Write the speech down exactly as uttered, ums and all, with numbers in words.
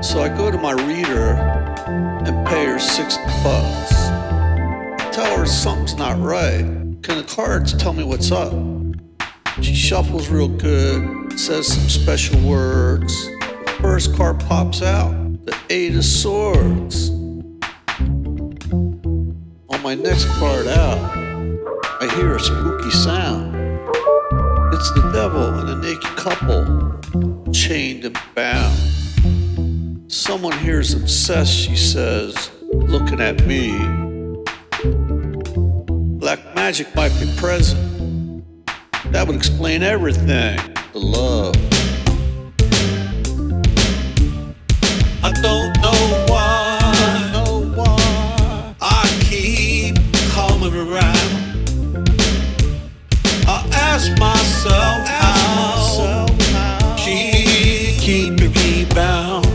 So I go to my reader and pay her six bucks. I tell her something's not right. Can the cards tell me what's up? She shuffles real good, says some special words. The first card pops out, the Eight of Swords. On my next card out, I hear a spooky sound. It's the devil and a naked couple, chained and bound. Someone here is obsessed, she says, looking at me. Black magic might be present. That would explain everything. The love. I don't know why. I don't know why I keep coming around. I ask myself, I ask how, myself how she keep me bound.